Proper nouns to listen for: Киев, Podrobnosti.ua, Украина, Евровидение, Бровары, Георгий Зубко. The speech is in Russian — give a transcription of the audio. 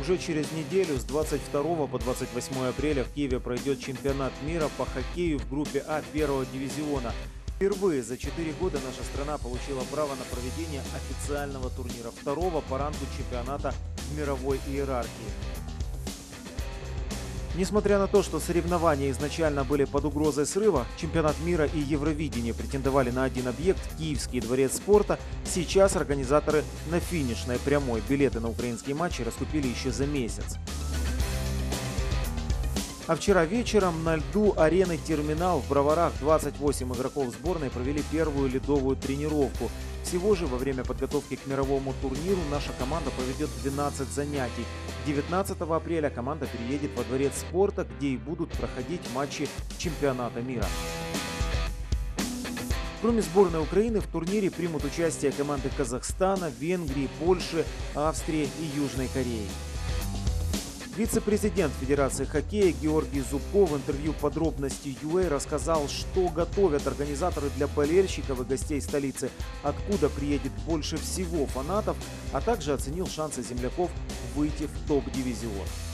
Уже через неделю с 22 по 28 апреля в Киеве пройдет чемпионат мира по хоккею в группе А первого дивизиона. Впервые за 4 года наша страна получила право на проведение официального турнира второго по рангу чемпионата в мировой иерархии. Несмотря на то, что соревнования изначально были под угрозой срыва, чемпионат мира и Евровидение претендовали на один объект – Киевский дворец спорта. Сейчас организаторы на финишной прямой билеты на украинские матчи раскупили еще за месяц. А вчера вечером на льду арены «Терминал» в Броварах 28 игроков сборной провели первую ледовую тренировку. Всего же во время подготовки к мировому турниру наша команда проведет 12 занятий. 19 апреля команда переедет во дворец спорта, где и будут проходить матчи чемпионата мира. Кроме сборной Украины в турнире примут участие команды Казахстана, Венгрии, Польши, Австрии и Южной Кореи. Вице-президент Федерации хоккея Георгий Зубко в интервью «Podrobnosti.ua» рассказал, что готовят организаторы для болельщиков и гостей столицы, откуда приедет больше всего фанатов, а также оценил шансы земляков выйти в топ-дивизион.